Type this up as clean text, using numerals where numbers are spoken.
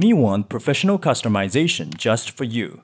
MEWANT professional customization just for you.